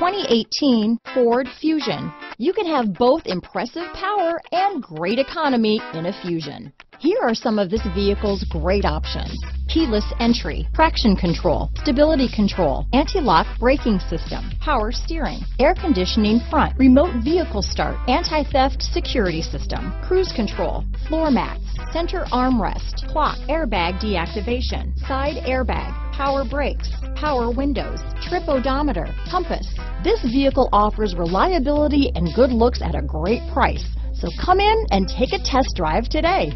2018 Ford Fusion. You can have both impressive power and great economy in a Fusion. Here are some of this vehicle's great options: keyless entry, traction control, stability control, anti-lock braking system, power steering, air conditioning front, remote vehicle start, anti-theft security system, cruise control, floor mats, center armrest, clock, airbag deactivation, side airbag, power brakes, power windows, trip odometer, compass. This vehicle offers reliability and good looks at a great price. So come in and take a test drive today.